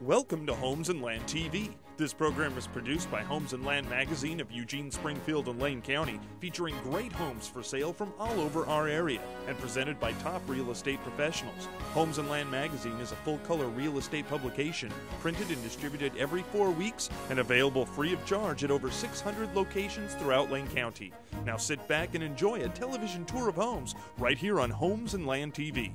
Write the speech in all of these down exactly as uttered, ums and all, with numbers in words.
Welcome to Homes and Land T V. This program is produced by Homes and Land Magazine of Eugene, Springfield, and Lane County, featuring great homes for sale from all over our area and presented by top real estate professionals. Homes and Land Magazine is a full-color real estate publication, printed and distributed every four weeks and available free of charge at over six hundred locations throughout Lane County. Now sit back and enjoy a television tour of homes right here on Homes and Land T V.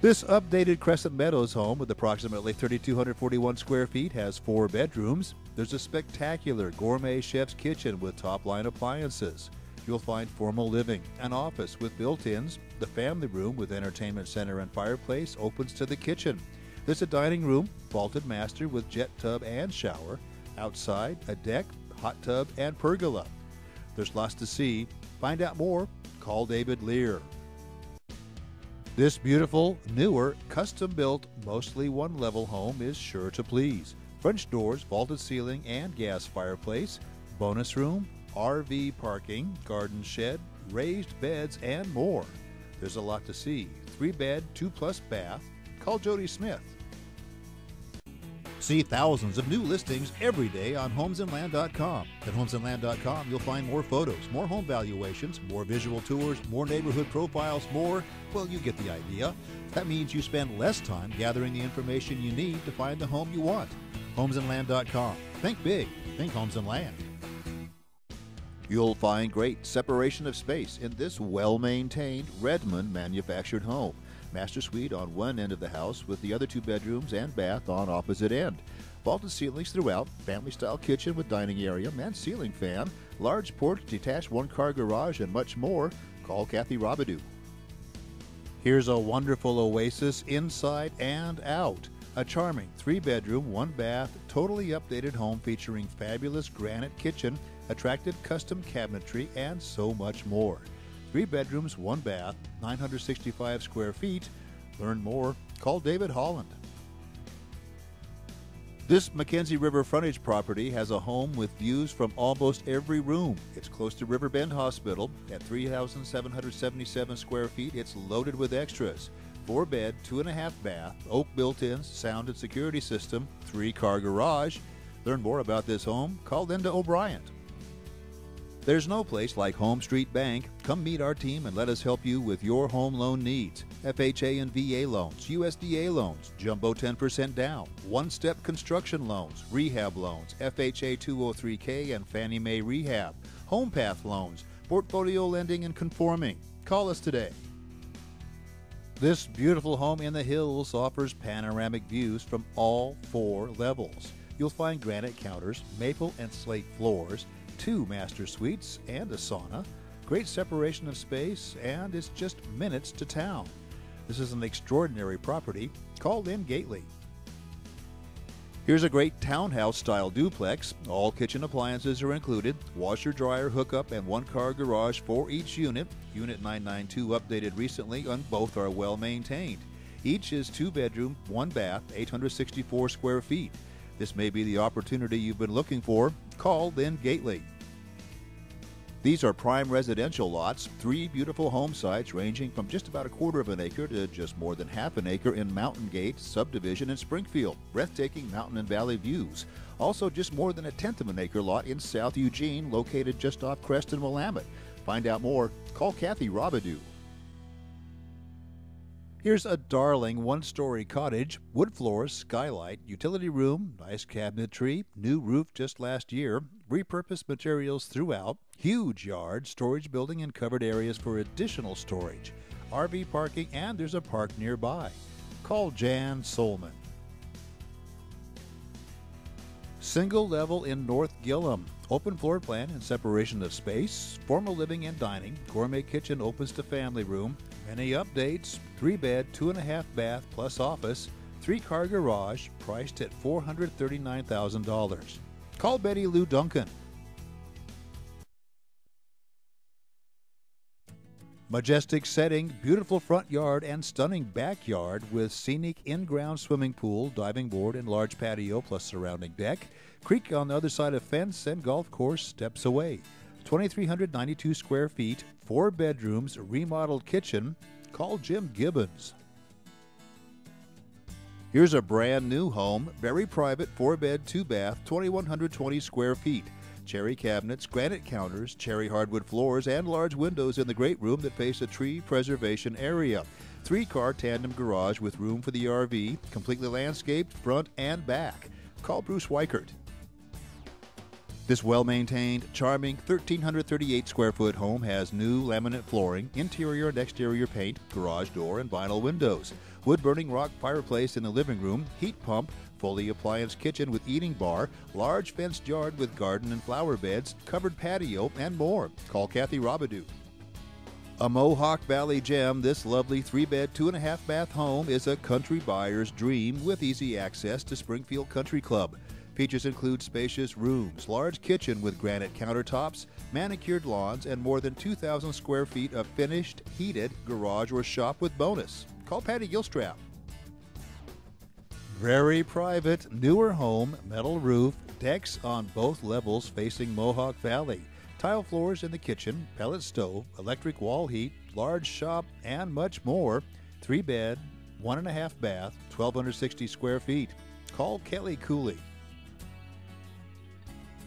This updated Crescent Meadows home with approximately three thousand two hundred forty-one square feet has four bedrooms. There's a spectacular gourmet chef's kitchen with top-line appliances. You'll find formal living, an office with built-ins, the family room with entertainment center and fireplace opens to the kitchen. There's a dining room, vaulted master with jet tub and shower, outside, a deck, hot tub, and pergola. There's lots to see. Find out more. Call David Lear. This beautiful, newer, custom-built, mostly one-level home is sure to please. French doors, vaulted ceiling, and gas fireplace, bonus room, R V parking, garden shed, raised beds, and more. There's a lot to see. Three-bed, two-plus bath. Call Jody Smith. See thousands of new listings every day on homes and land dot com. At homes and land dot com, you'll find more photos, more home valuations, more visual tours, more neighborhood profiles, more, well, you get the idea. That means you spend less time gathering the information you need to find the home you want. homes and land dot com. Think big. Think Homes and Land. You'll find great separation of space in this well-maintained Redmond manufactured home. Master suite on one end of the house with the other two bedrooms and bath on opposite end. Vaulted ceilings throughout, family-style kitchen with dining area and ceiling fan, large porch, detached one-car garage, and much more. Call Kathy Rabideau. Here's a wonderful oasis inside and out. A charming three-bedroom, one-bath, totally updated home featuring fabulous granite kitchen, attractive custom cabinetry, and so much more. Three bedrooms, one bath, nine hundred sixty-five square feet. Learn more. Call David Holland. This McKenzie River frontage property has a home with views from almost every room. It's close to River Bend Hospital. At three thousand seven hundred seventy-seven square feet, it's loaded with extras. Four bed, two and a half bath, oak built-ins, sound and security system, three-car garage. Learn more about this home. Call Linda O'Brien. There's no place like Home Street Bank. Come meet our team and let us help you with your home loan needs. F H A and V A loans, U S D A loans, jumbo ten percent down, one-step construction loans, rehab loans, F H A two oh three K and Fannie Mae Rehab, Home Path loans, portfolio lending and conforming. Call us today. This beautiful home in the hills offers panoramic views from all four levels. You'll find granite counters, maple and slate floors, two master suites and a sauna, great separation of space, and it's just minutes to town. This is an extraordinary property. Call Lynn Gately. Here's a great townhouse-style duplex. All kitchen appliances are included, washer, dryer, hookup, and one-car garage for each unit. Unit nine ninety-two updated recently, and both are well-maintained. Each is two-bedroom, one-bath, eight hundred sixty-four square feet. This may be the opportunity you've been looking for. Call Lynn Gately. These are prime residential lots, three beautiful home sites ranging from just about a quarter of an acre to just more than half an acre in Mountain Gate subdivision in Springfield. Breathtaking mountain and valley views. Also just more than a tenth of an acre lot in South Eugene, located just off Creston, Willamette. Find out more. Call Kathy Rabideau. Here's a darling one-story cottage, wood floors, skylight, utility room, nice cabinetry, new roof just last year, repurposed materials throughout, huge yard, storage building and covered areas for additional storage, R V parking, and there's a park nearby. Call Jan Solman. Single level in North Gillam, open floor plan and separation of space, formal living and dining, gourmet kitchen opens to family room, many updates, three bed, two and a half bath plus office, three car garage, priced at four hundred thirty-nine thousand dollars. Call Betty Lou Duncan. Majestic setting, beautiful front yard and stunning backyard with scenic in-ground swimming pool, diving board and large patio plus surrounding deck, creek on the other side of fence and golf course steps away. two thousand three hundred ninety-two square feet, four bedrooms, remodeled kitchen, call Jim Gibbons. Here's a brand new home, very private, four-bed, two-bath, two thousand one hundred twenty square feet. Cherry cabinets, granite counters, cherry hardwood floors, and large windows in the great room that face a tree preservation area. Three-car tandem garage with room for the R V, completely landscaped front and back. Call Bruce Weikert. This well-maintained, charming one thousand three hundred thirty-eight square foot home has new laminate flooring, interior and exterior paint, garage door and vinyl windows, wood-burning rock fireplace in the living room, heat pump, fully appliance kitchen with eating bar, large fenced yard with garden and flower beds, covered patio, and more. Call Kathy Rabideau. A Mohawk Valley gem, this lovely three-bed, two-and-a-half-bath home is a country buyer's dream with easy access to Springfield Country Club. Features include spacious rooms, large kitchen with granite countertops, manicured lawns, and more than two thousand square feet of finished, heated garage or shop with bonus. Call Patty Gilstrap. Very private, newer home, metal roof, decks on both levels facing Mohawk Valley, tile floors in the kitchen, pellet stove, electric wall heat, large shop, and much more. Three bed, one and a half bath, one thousand two hundred sixty square feet. Call Kelly Cooley.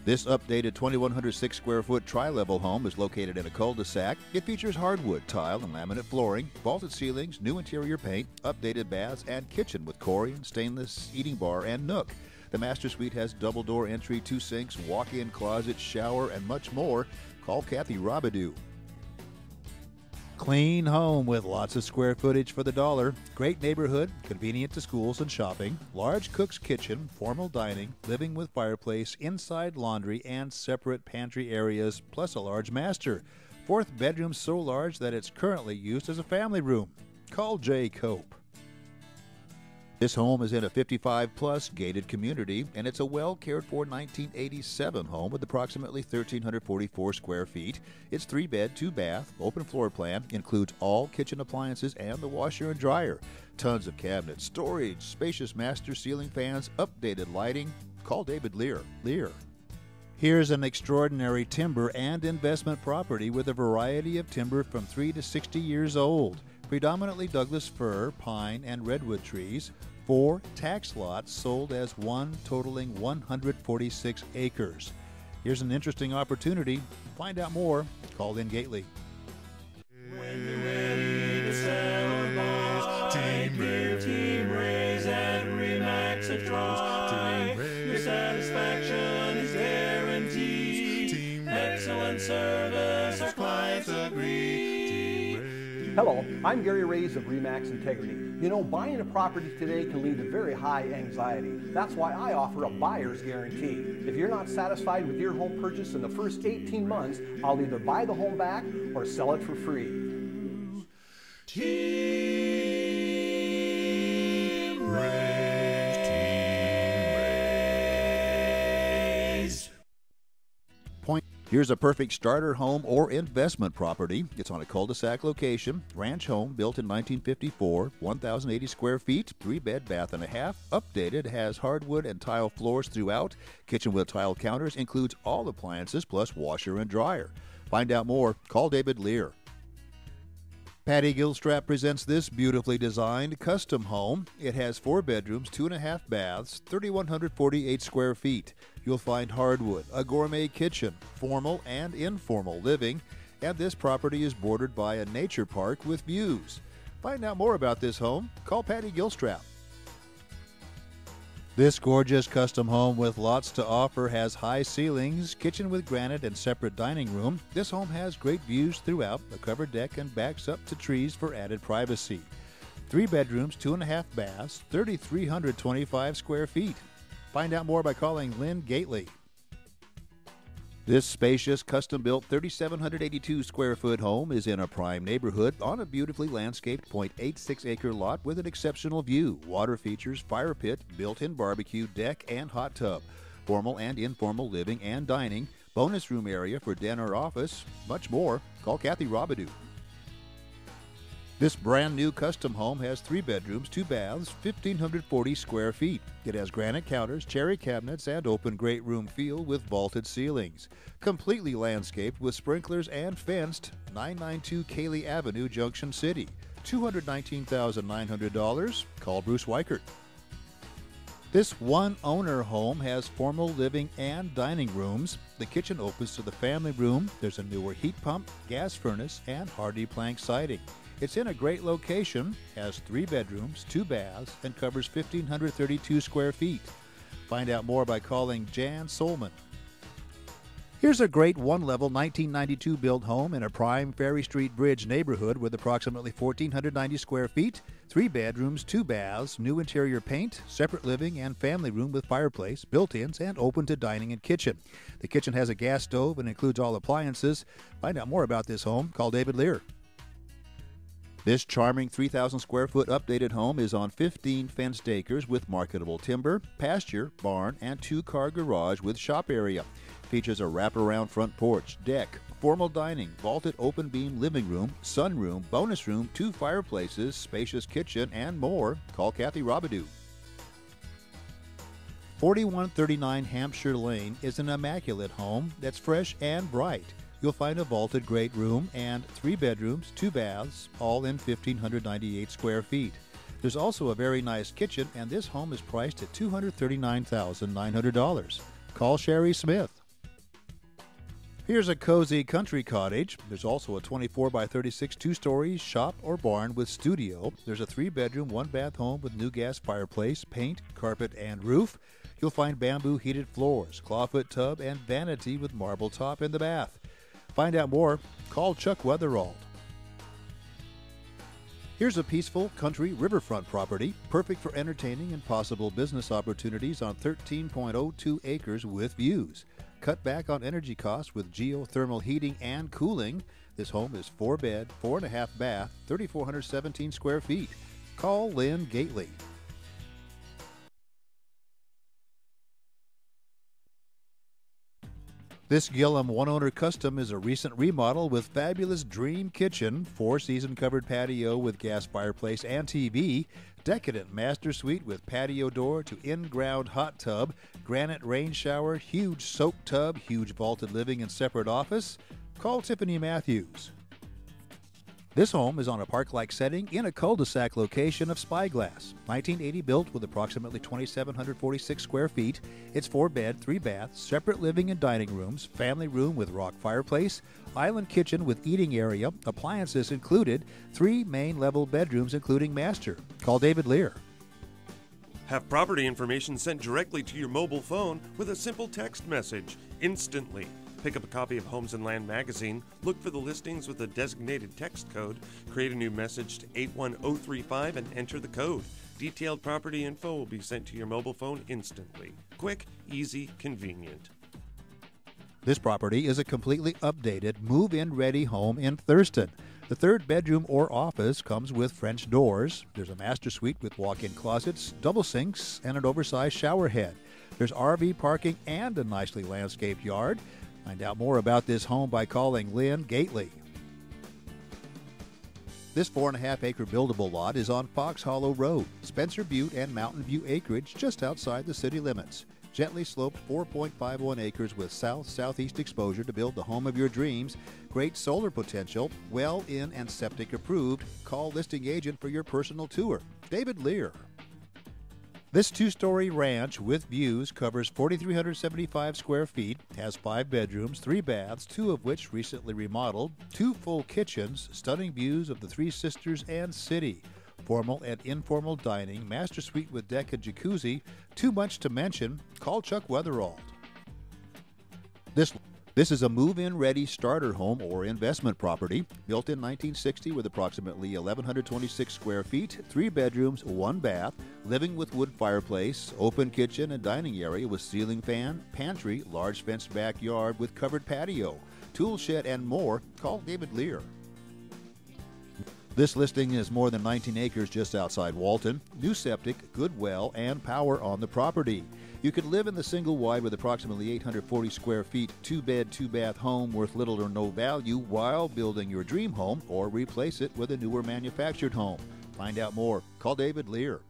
This updated two thousand one hundred six square foot tri-level home is located in a cul-de-sac. It features hardwood, tile, and laminate flooring, vaulted ceilings, new interior paint, updated baths, and kitchen with Corian, stainless eating bar, and nook. The master suite has double door entry, two sinks, walk-in closet, shower, and much more. Call Kathy Rabideau. Clean home with lots of square footage for the dollar. Great neighborhood, convenient to schools and shopping. Large cook's kitchen, formal dining, living with fireplace, inside laundry, and separate pantry areas, plus a large master. Fourth bedroom so large that it's currently used as a family room. Call Jay Cope. This home is in a fifty-five plus gated community, and it's a well-cared-for nineteen eighty-seven home with approximately one thousand three hundred forty-four square feet. It's three-bed, two-bath, open floor plan, includes all kitchen appliances and the washer and dryer. Tons of cabinets, storage, spacious master ceiling fans, updated lighting. Call David Lear. Lear. Here's an extraordinary timber and investment property with a variety of timber from three to sixty years old. Predominantly Douglas fir, pine, and redwood trees, four tax lots sold as one, totaling one hundred forty-six acres. Here's an interesting opportunity. Find out more. Call Lynn Gately. When you're ready to sell or buy, Team Lear, Team Rays, and RE/MAX a try. Your satisfaction is guaranteed. Team excellent service, our clients agree. Hello, I'm Gary Rays of RE/MAX Integrity. You know, buying a property today can lead to very high anxiety. That's why I offer a buyer's guarantee. If you're not satisfied with your home purchase in the first eighteen months, I'll either buy the home back or sell it for free. Team Rays, Team Rays. Point. Here's a perfect starter home or investment property. It's on a cul-de-sac location, ranch home built in nineteen fifty-four, one thousand eighty square feet, three-bed, bath and a half, updated, has hardwood and tile floors throughout, kitchen with tile counters, includes all appliances plus washer and dryer. Find out more, call David Lear. Patty Gilstrap presents this beautifully designed custom home. It has four bedrooms, two and a half baths, three thousand one hundred forty-eight square feet. You'll find hardwood, a gourmet kitchen, formal and informal living, and this property is bordered by a nature park with views. Find out more about this home. Call Patty Gilstrap. This gorgeous custom home with lots to offer has high ceilings, kitchen with granite and separate dining room. This home has great views throughout, a covered deck, and backs up to trees for added privacy. Three bedrooms, two and a half baths, three thousand three hundred twenty-five square feet. Find out more by calling Lynn Gately. This spacious, custom-built three thousand seven hundred eighty-two square foot home is in a prime neighborhood on a beautifully landscaped zero point eight six acre lot with an exceptional view, water features, fire pit, built-in barbecue, deck, and hot tub, formal and informal living and dining, bonus room area for den or office, much more. Call Kathy Rabideau. This brand new custom home has three bedrooms, two baths, one thousand five hundred forty square feet. It has granite counters, cherry cabinets, and open great room feel with vaulted ceilings. Completely landscaped with sprinklers and fenced, nine ninety-two Cayley Avenue, Junction City. two hundred nineteen thousand nine hundred dollars, call Bruce Weikert. This one-owner home has formal living and dining rooms. The kitchen opens to the family room. There's a newer heat pump, gas furnace, and hardy plank siding. It's in a great location, has three bedrooms, two baths, and covers one thousand five hundred thirty-two square feet. Find out more by calling Jan Solman. Here's a great one-level nineteen ninety-two built home in a prime Ferry Street Bridge neighborhood with approximately one thousand four hundred ninety square feet, three bedrooms, two baths, new interior paint, separate living and family room with fireplace, built-ins, and open to dining and kitchen. The kitchen has a gas stove and includes all appliances. Find out more about this home. Call David Lear. This charming three thousand square foot updated home is on fifteen fenced acres with marketable timber, pasture, barn, and two-car garage with shop area. Features a wraparound front porch, deck, formal dining, vaulted open beam living room, sunroom, bonus room, two fireplaces, spacious kitchen, and more. Call Kathy Rabideau. forty-one thirty-nine Hampshire Lane is an immaculate home that's fresh and bright. You'll find a vaulted great room and three bedrooms, two baths, all in one thousand five hundred ninety-eight square feet. There's also a very nice kitchen, and this home is priced at two hundred thirty-nine thousand nine hundred dollars. Call Sherry Smith. Here's a cozy country cottage. There's also a twenty-four by thirty-six two-story shop or barn with studio. There's a three-bedroom, one-bath home with new gas fireplace, paint, carpet, and roof. You'll find bamboo heated floors, clawfoot tub, and vanity with marble top in the bath. Find out more. Call Chuck Weatherald. Here's a peaceful country riverfront property, perfect for entertaining and possible business opportunities on thirteen point oh two acres with views. Cut back on energy costs with geothermal heating and cooling. This home is four bed, four and a half bath, three thousand four hundred seventeen square feet. Call Lynn Gately. This Gillum one-owner custom is a recent remodel with fabulous dream kitchen, four-season covered patio with gas fireplace and T V, decadent master suite with patio door to in-ground hot tub, granite rain shower, huge soak tub, huge vaulted living and separate office. Call Tiffany Matthews. This home is on a park-like setting in a cul-de-sac location of Spyglass. nineteen eighty built with approximately two thousand seven hundred forty-six square feet. It's four-bed, three-bath, separate living and dining rooms, family room with rock fireplace, island kitchen with eating area, appliances included, three main-level bedrooms including master. Call David Lear. Have property information sent directly to your mobile phone with a simple text message instantly. Pick up a copy of Homes and Land Magazine, look for the listings with a designated text code, create a new message to eight one oh three five and enter the code. Detailed property info will be sent to your mobile phone instantly. Quick, easy, convenient. This property is a completely updated, move-in ready home in Thurston. The third bedroom or office comes with French doors. There's a master suite with walk-in closets, double sinks, and an oversized shower head. There's R V parking and a nicely landscaped yard. Find out more about this home by calling Lynn Gately. This four and a half acre buildable lot is on Fox Hollow Road, Spencer Butte and Mountain View acreage just outside the city limits. Gently sloped four point five one acres with south-southeast exposure to build the home of your dreams. Great solar potential, well in and septic approved. Call listing agent for your personal tour. David Lear. This two-story ranch with views covers four thousand three hundred seventy-five square feet, has five bedrooms, three baths, two of which recently remodeled, two full kitchens, stunning views of the Three Sisters and city, formal and informal dining, master suite with deck and jacuzzi. Too much to mention. Call Chuck Weatherald. This This is a move-in ready starter home or investment property, built in nineteen sixty with approximately one thousand one hundred twenty-six square feet, three bedrooms, one bath, living with wood fireplace, open kitchen and dining area with ceiling fan, pantry, large fenced backyard with covered patio, tool shed and more. Call David Lear. This listing is more than nineteen acres just outside Walton. New septic, good well, and power on the property. You could live in the single wide with approximately eight hundred forty square feet, two-bed, two-bath home worth little or no value while building your dream home or replace it with a newer manufactured home. Find out more. Call David Lear.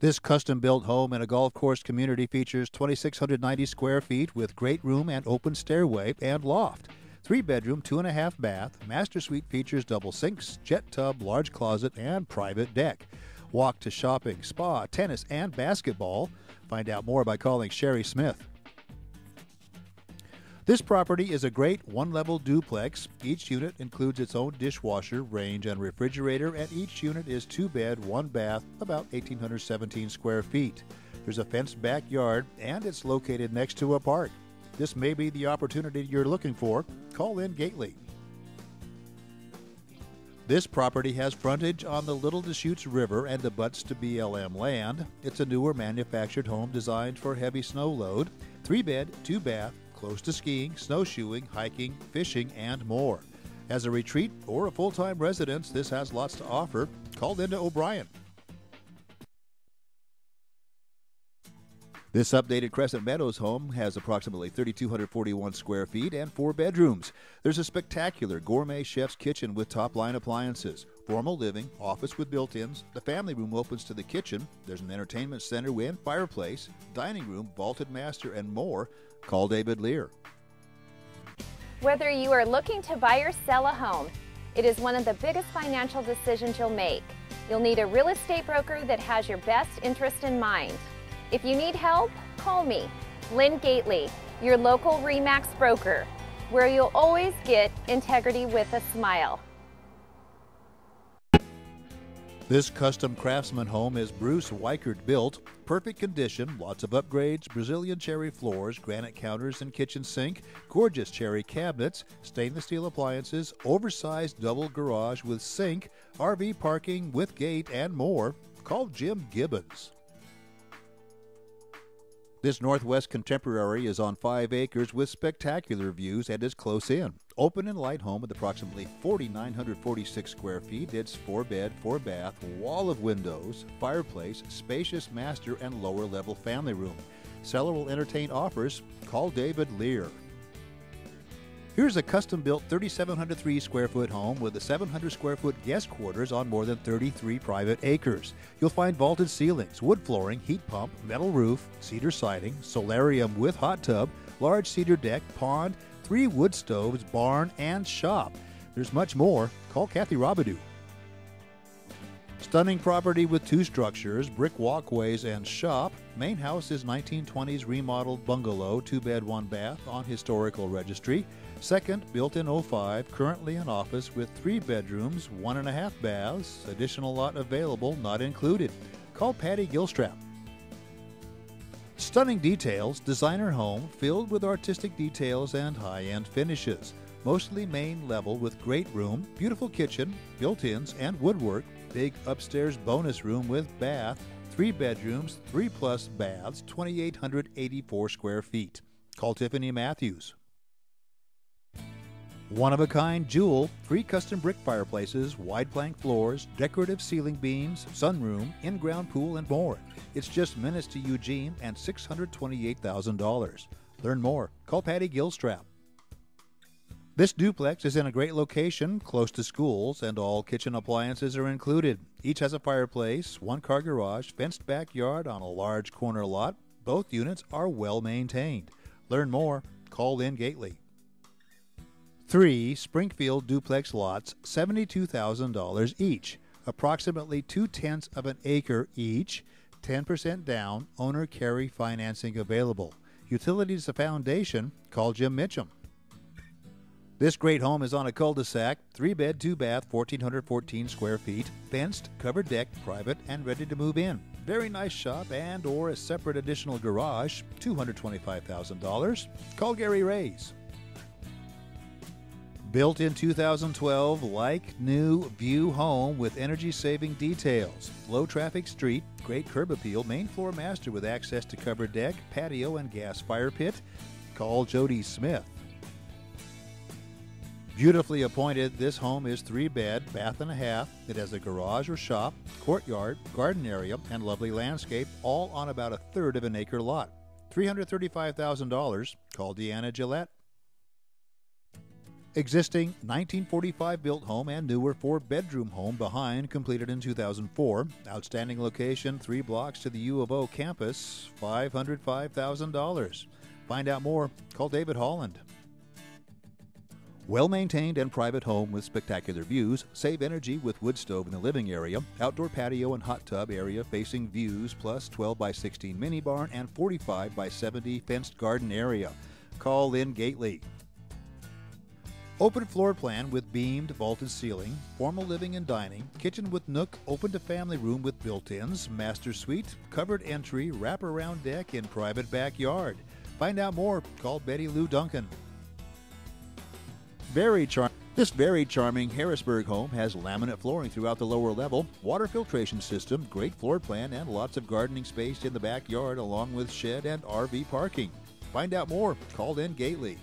This custom-built home in a golf course community features two thousand six hundred ninety square feet with great room and open stairway and loft. Three-bedroom, two-and-a-half-bath, master suite features double sinks, jet tub, large closet, and private deck. Walk to shopping, spa, tennis, and basketball. Find out more by calling Sherry Smith. This property is a great one-level duplex. Each unit includes its own dishwasher, range, and refrigerator, and each unit is two-bed, one-bath, about one thousand eight hundred seventeen square feet. There's a fenced backyard, and it's located next to a park. This may be the opportunity you're looking for. Call Lynn Gately. This property has frontage on the Little Deschutes River and abuts to B L M land. It's a newer manufactured home designed for heavy snow load. Three-bed, two-bath, close to skiing, snowshoeing, hiking, fishing, and more. As a retreat or a full-time residence, this has lots to offer. Call Linda O'Brien. This updated Crescent Meadows home has approximately three thousand two hundred forty-one square feet and four bedrooms. There's a spectacular gourmet chef's kitchen with top-line appliances, formal living, office with built-ins. The family room opens to the kitchen. There's an entertainment center and fireplace, dining room, vaulted master, and more. Call David Lear. Whether you are looking to buy or sell a home, it is one of the biggest financial decisions you'll make. You'll need a real estate broker that has your best interest in mind. If you need help, call me, Lynn Gately, your local RE MAX broker, where you'll always get integrity with a smile. This custom craftsman home is Bruce Weikert built. Perfect condition, lots of upgrades, Brazilian cherry floors, granite counters and kitchen sink, gorgeous cherry cabinets, stainless steel appliances, oversized double garage with sink, R V parking with gate, and more. Call Jim Gibbons. This Northwest Contemporary is on five acres with spectacular views and is close in. Open and light home with approximately four thousand nine hundred forty-six square feet. It's four bed, four bath, wall of windows, fireplace, spacious master and lower level family room. Seller will entertain offers. Call David Lear. Here's a custom-built three thousand seven hundred three square foot home with a seven hundred square foot guest quarters on more than thirty-three private acres. You'll find vaulted ceilings, wood flooring, heat pump, metal roof, cedar siding, solarium with hot tub, large cedar deck, pond, three wood stoves, barn, and shop. There's much more. Call Kathy Rabideau. Stunning property with two structures, brick walkways, and shop. Main house is nineteen twenties remodeled bungalow, two bed, one bath, on historical registry. Second, built in oh five, currently an office with three bedrooms, one and a half baths, additional lot available, not included. Call Patty Gilstrap. Stunning details, designer home filled with artistic details and high-end finishes. Mostly main level with great room, beautiful kitchen, built-ins and woodwork, big upstairs bonus room with bath, three bedrooms, three plus baths, two thousand eight hundred eighty-four square feet. Call Tiffany Matthews. One-of-a-kind jewel, three custom brick fireplaces, wide plank floors, decorative ceiling beams, sunroom, in-ground pool, and more. It's just minutes to Eugene and six hundred twenty-eight thousand dollars. Learn more. Call Patty Gilstrap. This duplex is in a great location, close to schools, and all kitchen appliances are included. Each has a fireplace, one-car garage, fenced backyard on a large corner lot. Both units are well-maintained. Learn more. Call Lynn Gately. Three Springfield duplex lots, seventy-two thousand dollars each, approximately two-tenths of an acre each, ten percent down, owner carry financing available. Utilities the foundation, call Jim Mitchum. This great home is on a cul-de-sac, three-bed, two-bath, one thousand four hundred fourteen square feet, fenced, covered deck, private, and ready to move in. Very nice shop and or a separate additional garage, two hundred twenty-five thousand dollars. Call Gary Rays. Built in two thousand twelve, like new view home with energy-saving details. Low traffic street, great curb appeal, main floor master with access to covered deck, patio, and gas fire pit. Call Jody Smith. Beautifully appointed, this home is three-bed, bath and a half. It has a garage or shop, courtyard, garden area, and lovely landscape, all on about a third of an acre lot. three hundred thirty-five thousand dollars. Call Deanna Gillette. Existing nineteen forty-five built home and newer four-bedroom home behind, completed in two thousand four. Outstanding location, three blocks to the U of O campus, five hundred five thousand dollars. Find out more. Call David Holland. Well-maintained and private home with spectacular views. Save energy with wood stove in the living area, outdoor patio and hot tub area facing views, plus twelve by sixteen mini barn and forty-five by seventy fenced garden area. Call Lynn Gately. Open floor plan with beamed vaulted ceiling, formal living and dining, kitchen with nook, open to family room with built-ins, master suite, covered entry, wraparound deck in private backyard. Find out more, call Betty Lou Duncan. Very char- this very charming Harrisburg home has laminate flooring throughout the lower level, water filtration system, great floor plan, and lots of gardening space in the backyard along with shed and R V parking. Find out more, call Lynn Gately.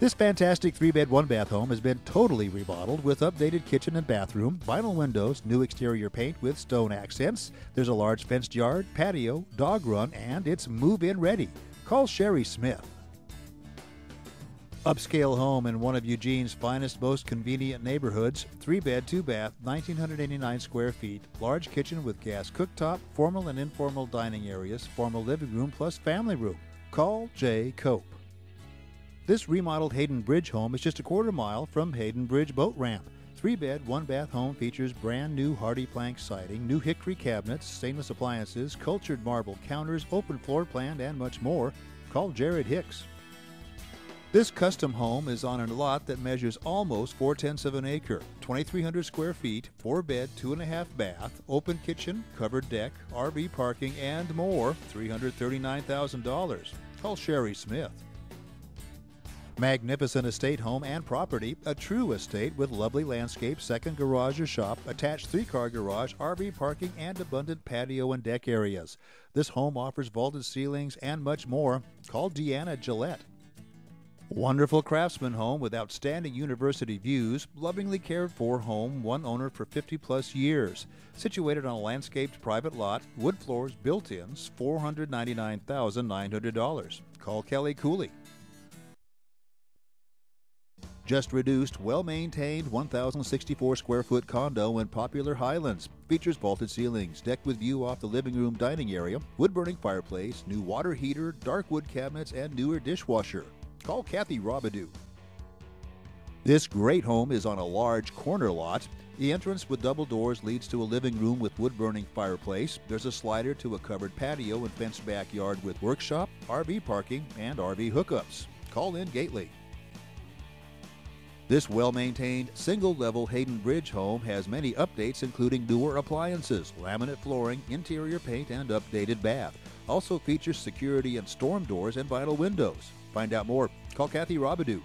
This fantastic three-bed, one-bath home has been totally remodeled with updated kitchen and bathroom, vinyl windows, new exterior paint with stone accents. There's a large fenced yard, patio, dog run, and it's move-in ready. Call Sherry Smith. Upscale home in one of Eugene's finest, most convenient neighborhoods. Three-bed, two-bath, one thousand nine hundred eighty-nine square feet. Large kitchen with gas cooktop, formal and informal dining areas, formal living room plus family room. Call J. Cope. This remodeled Hayden Bridge home is just a quarter mile from Hayden Bridge boat ramp. Three-bed, one-bath home features brand new hardy plank siding, new hickory cabinets, stainless appliances, cultured marble counters, open floor plan, and much more. Call Jared Hicks. This custom home is on a lot that measures almost four-tenths of an acre, twenty-three hundred square feet, four-bed, two-and-a-half-bath, open kitchen, covered deck, R V parking, and more, three hundred thirty-nine thousand dollars. Call Sherry Smith. Magnificent estate home and property, a true estate with lovely landscape, second garage or shop, attached three-car garage, R V parking, and abundant patio and deck areas. This home offers vaulted ceilings and much more. Call Deanna Gillette. Wonderful craftsman home with outstanding university views, lovingly cared for home, one owner for fifty plus years. Situated on a landscaped private lot, wood floors, built-ins, four hundred ninety-nine thousand nine hundred dollars. Call Kelly Cooley. Just reduced, well-maintained one thousand sixty-four square foot condo in popular Highlands. Features vaulted ceilings, decked with view off the living room dining area, wood-burning fireplace, new water heater, dark wood cabinets, and newer dishwasher. Call Kathy Rabideau. This great home is on a large corner lot. The entrance with double doors leads to a living room with wood-burning fireplace. There's a slider to a covered patio and fenced backyard with workshop, R V parking, and R V hookups. Call Lynn Gately. This well-maintained, single-level Hayden Bridge home has many updates including newer appliances, laminate flooring, interior paint, and updated bath. Also features security and storm doors and vinyl windows. Find out more. Call Kathy Rabideau.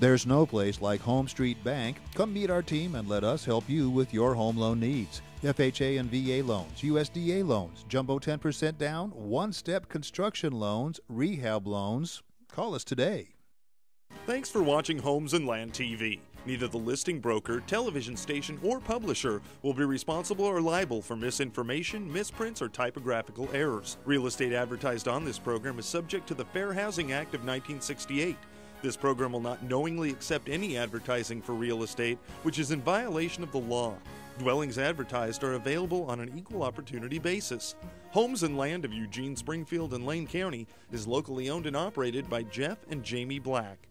There's no place like Home Street Bank. Come meet our team and let us help you with your home loan needs. F H A and V A loans, U S D A loans, jumbo ten percent down, one-step construction loans, rehab loans. Call us today. Thanks for watching Homes and Land T V. Neither the listing broker, television station, or publisher will be responsible or liable for misinformation, misprints, or typographical errors. Real estate advertised on this program is subject to the Fair Housing Act of nineteen sixty-eight. This program will not knowingly accept any advertising for real estate, which is in violation of the law. Dwellings advertised are available on an equal opportunity basis. Homes and Land of Eugene, Springfield, and Lane County is locally owned and operated by Jeff and Jamie Black.